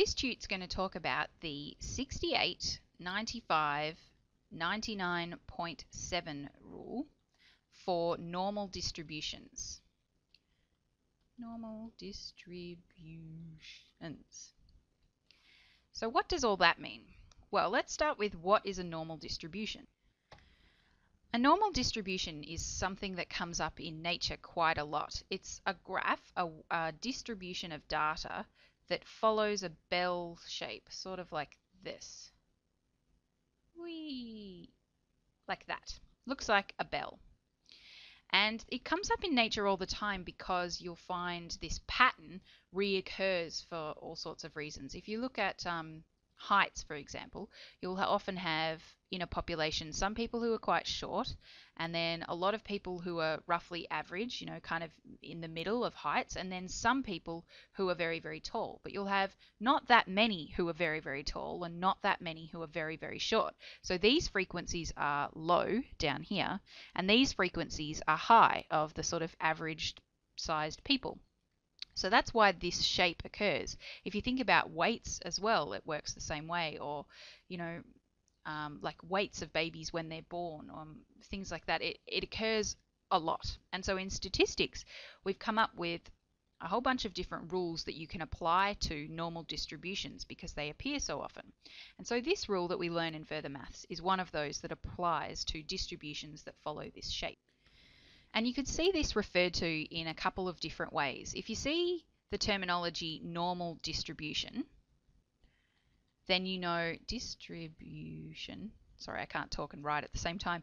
This tute's going to talk about the 68, 95, 99.7 rule for normal distributions. Normal distributions. So what does all that mean? Well, let's start with what is a normal distribution. A normal distribution is something that comes up in nature quite a lot. It's a graph, a distribution of data that follows a bell shape, sort of like this. Whee! Like that. Looks like a bell. And it comes up in nature all the time because you'll find this pattern reoccurs for all sorts of reasons. If you look at heights, for example, you'll often have in a population some people who are quite short and then a lot of people who are roughly average, you know, kind of in the middle of heights, and then some people who are very, very tall. But you'll have not that many who are very, very tall and not that many who are very, very short. So these frequencies are low down here and these frequencies are high of the sort of average sized people. So that's why this shape occurs. If you think about weights as well, it works the same way, or, you know, like weights of babies when they're born, or things like that. It occurs a lot. And so in statistics, we've come up with a whole bunch of different rules that you can apply to normal distributions because they appear so often. And so this rule that we learn in further maths is one of those that applies to distributions that follow this shape. And you could see this referred to in a couple of different ways. If you see the terminology normal distribution, then you know distribution. Sorry, I can't talk and write at the same time.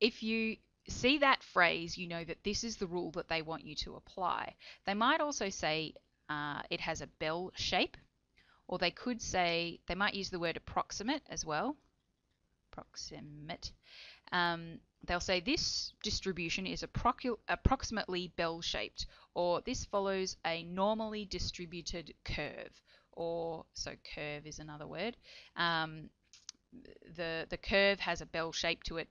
If you see that phrase, you know that this is the rule that they want you to apply. They might also say it has a bell shape, or they could say, they might use the word approximate as well. Approximate. They'll say this distribution is approximately bell-shaped, or this follows a normally distributed curve, or so curve is another word. The curve has a bell shape to it.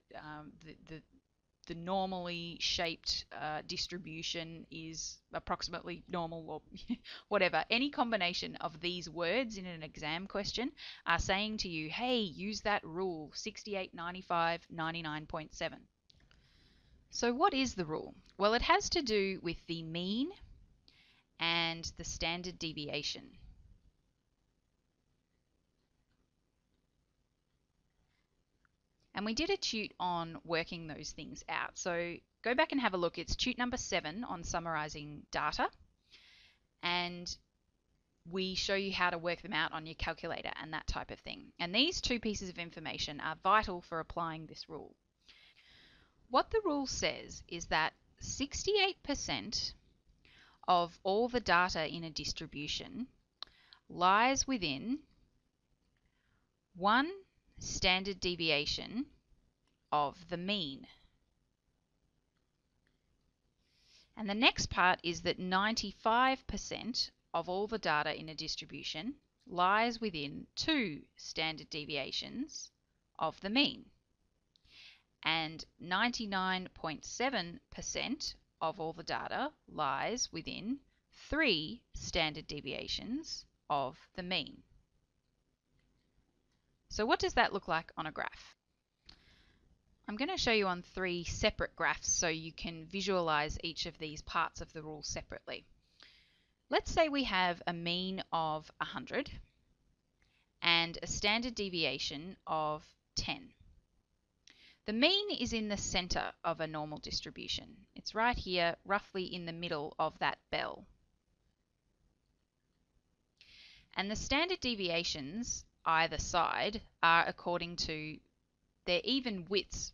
The normally shaped distribution is approximately normal, or whatever. Any combination of these words in an exam question are saying to you, hey, use that rule, 68, 95, 99.7. So what is the rule? Well, it has to do with the mean and the standard deviation. And we did a tute on working those things out. So go back and have a look. It's tute number 7 on summarizing data. And we show you how to work them out on your calculator and that type of thing. And these two pieces of information are vital for applying this rule. What the rule says is that 68% of all the data in a distribution lies within one standard deviation of the mean. And the next part is that 95% of all the data in a distribution lies within 2 standard deviations of the mean. And 99.7% of all the data lies within 3 standard deviations of the mean. So what does that look like on a graph? I'm going to show you on 3 separate graphs so you can visualize each of these parts of the rule separately. Let's say we have a mean of 100 and a standard deviation of 10. The mean is in the center of a normal distribution. It's right here, roughly in the middle of that bell. And the standard deviations either side are according to their even widths,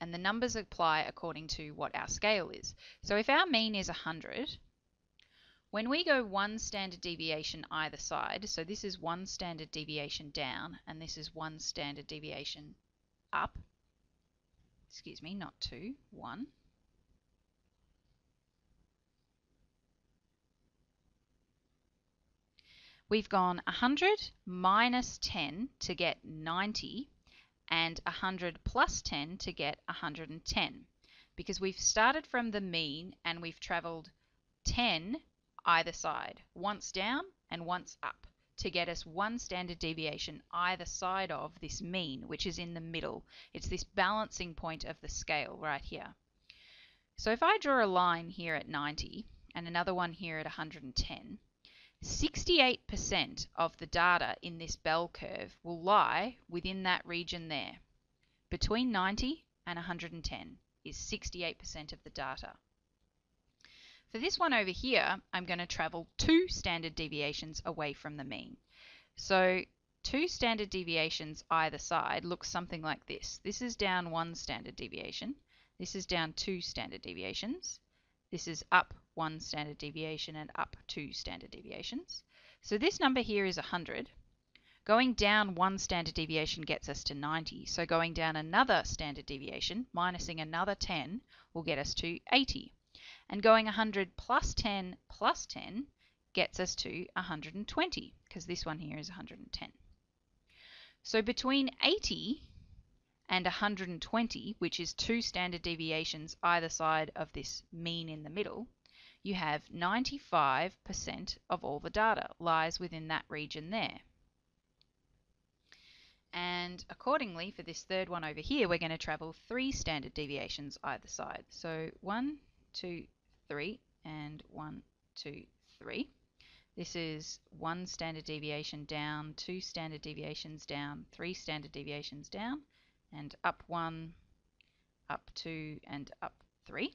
and the numbers apply according to what our scale is. So if our mean is 100, when we go 1 standard deviation either side, so this is 1 standard deviation down and this is 1 standard deviation up, excuse me, not 2, 1. We've gone 100 minus 10 to get 90 and 100 plus 10 to get 110, because we've started from the mean and we've traveled 10 either side, once down and once up, to get us one standard deviation either side of this mean, which is in the middle. It's this balancing point of the scale right here. So if I draw a line here at 90 and another one here at 110, 68% of the data in this bell curve will lie within that region there. Between 90 and 110 is 68% of the data. For this one over here, I'm going to travel two standard deviations away from the mean. So two standard deviations either side looks something like this. This is down one standard deviation. This is down two standard deviations. This is up one standard deviation and up two standard deviations. So this number here is 100. Going down one standard deviation gets us to 90. So going down another standard deviation, minusing another 10, will get us to 80. And going 100 plus 10 gets us to 120, because this one here is 110. So between 80 and 120, which is two standard deviations either side of this mean in the middle, you have 95% of all the data lies within that region there. And accordingly, for this third one over here, we're going to travel three standard deviations either side. So 1, 2, 3, and 1, 2, 3. This is one standard deviation down, two standard deviations down, three standard deviations down, and up 1, up 2, and up 3.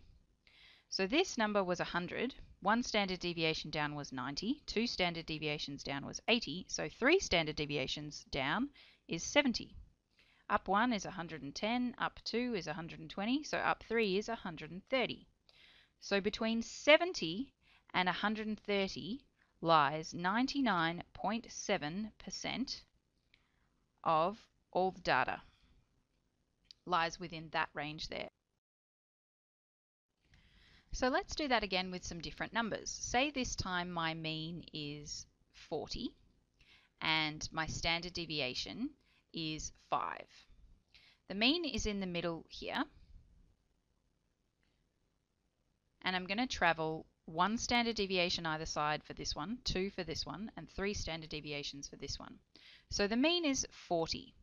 So this number was 100, one standard deviation down was 90, two standard deviations down was 80, so three standard deviations down is 70. Up 1 is 110, up 2 is 120, so up 3 is 130. So between 70 and 130 lies 99.7% of all the data lies within that range there. So let's do that again with some different numbers. Say this time my mean is 40 and my standard deviation is 5. The mean is in the middle here, and I'm going to travel one standard deviation either side for this one, two for this one, and three standard deviations for this one. So the mean is 40.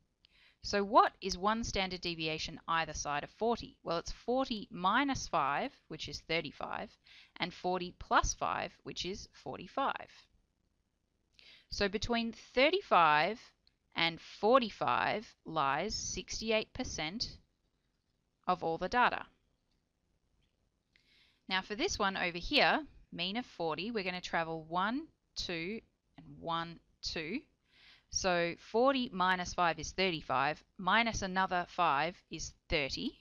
So what is one standard deviation either side of 40? Well, it's 40 minus 5, which is 35, and 40 plus 5, which is 45. So between 35 and 45 lies 68% of all the data. Now for this one over here, mean of 40, we're going to travel 1, 2, and 1, 2. So 40 minus 5 is 35, minus another 5 is 30.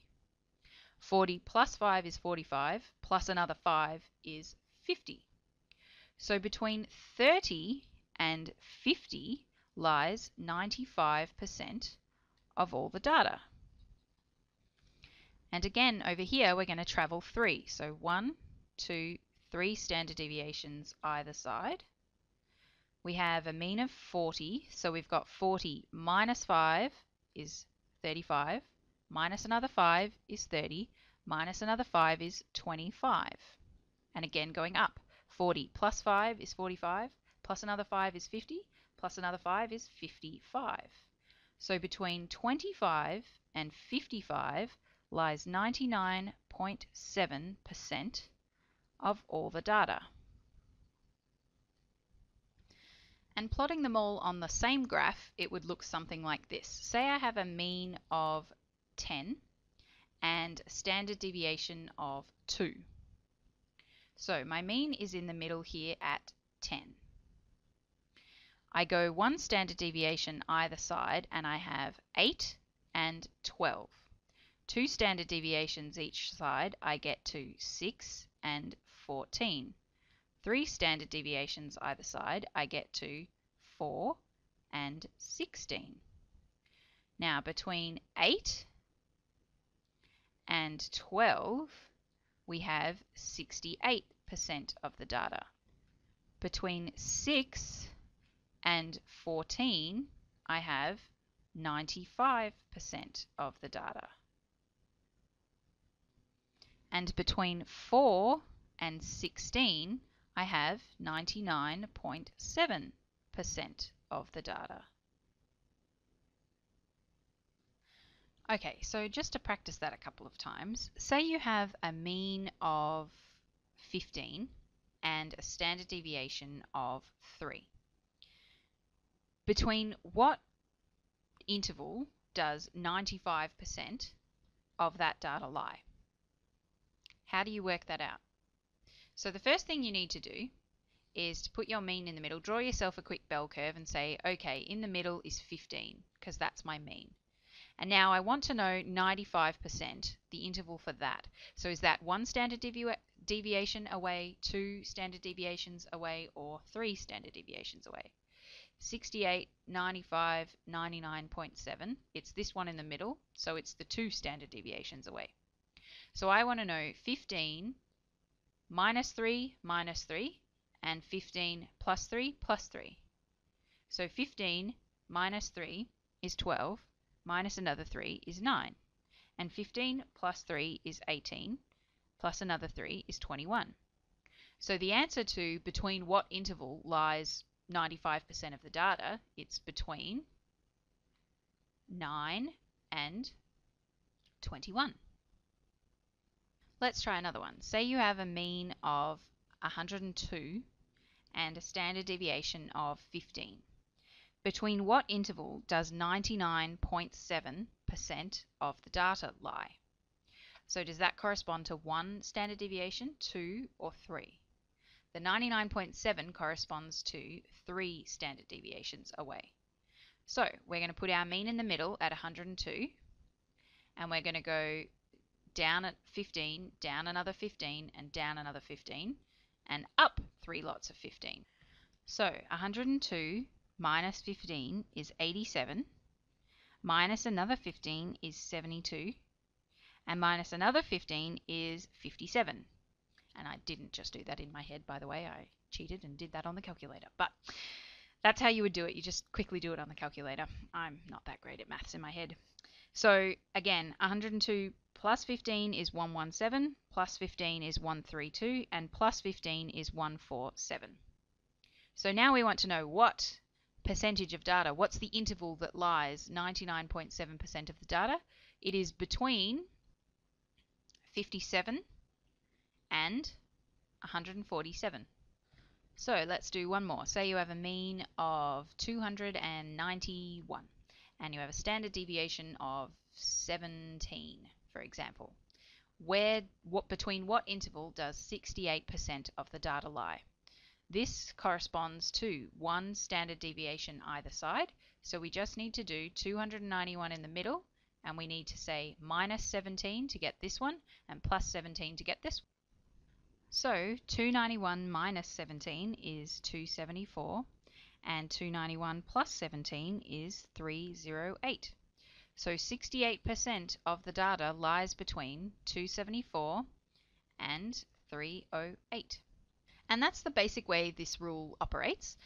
40 plus 5 is 45, plus another 5 is 50. So between 30 and 50 lies 95% of all the data. And again, over here, we're going to travel 3. So 1, 2, 3 standard deviations either side. We have a mean of 40, so we've got 40 minus 5 is 35, minus another 5 is 30, minus another 5 is 25. And again going up, 40 plus 5 is 45, plus another 5 is 50, plus another 5 is 55. So between 25 and 55 lies 99.7% of all the data. And plotting them all on the same graph, it would look something like this. Say I have a mean of 10 and a standard deviation of 2. So my mean is in the middle here at 10. I go one standard deviation either side and I have 8 and 12. Two standard deviations each side, I get to 6 and 14. Three standard deviations either side, I get to 4 and 16. Now between 8 and 12, we have 68% of the data. Between 6 and 14, I have 95% of the data. And between 4 and 16, I have 99.7 of the data. Okay, so just to practice that a couple of times, say you have a mean of 15 and a standard deviation of 3. Between what interval does 95% of that data lie? How do you work that out? So the first thing you need to do is to put your mean in the middle, draw yourself a quick bell curve and say, okay, in the middle is 15 because that's my mean. And now I want to know 95%, the interval for that. So is that 1 standard deviation away, 2 standard deviations away, or 3 standard deviations away? 68, 95, 99.7. It's this one in the middle, so it's the 2 standard deviations away. So I want to know 15 minus 3, and 15 plus 3, plus 3. So 15 minus 3 is 12, minus another 3 is 9, and 15 plus 3 is 18, plus another 3 is 21. So the answer to between what interval lies 95% of the data, it's between 9 and 21. Let's try another one. Say you have a mean of 102 and a standard deviation of 15. Between what interval does 99.7% of the data lie? So does that correspond to 1 standard deviation, 2, or 3? The 99.7 corresponds to 3 standard deviations away. So we're going to put our mean in the middle at 102, and we're going to go down at 15, down another 15, and down another 15, and up 3 lots of 15. So 102 minus 15 is 87, minus another 15 is 72, and minus another 15 is 57. And I didn't just do that in my head, by the way. I cheated and did that on the calculator. But that's how you would do it. You just quickly do it on the calculator. I'm not that great at maths in my head. So again, 102 plus 15 is 117, plus 15 is 132, and plus 15 is 147. So now we want to know what percentage of data, what's the interval that lies 99.7% of the data? It is between 57 and 147. So let's do one more. Say you have a mean of 291 and you have a standard deviation of 17, for example. Between what interval does 68% of the data lie? This corresponds to 1 standard deviation either side, so we just need to do 291 in the middle, and we need to say minus 17 to get this one and plus 17 to get this one. So 291 minus 17 is 274, and 291 plus 17 is 308. So 68% of the data lies between 274 and 308. And that's the basic way this rule operates.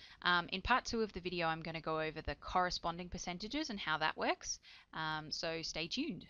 In part 2 of the video, I'm going to go over the corresponding percentages and how that works. So stay tuned.